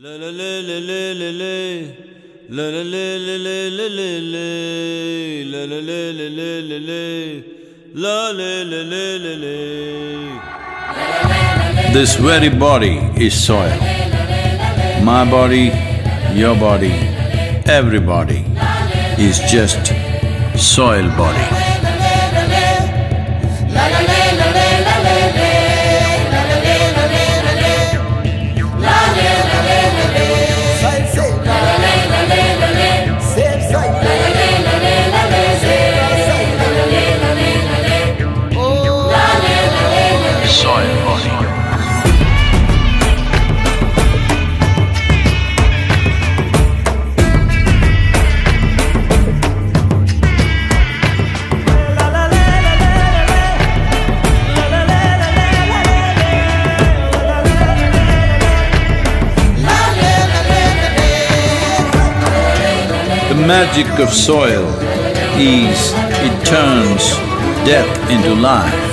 This very body is soil. My body, your body, everybody is just soil body. The magic of soil is it turns death into life.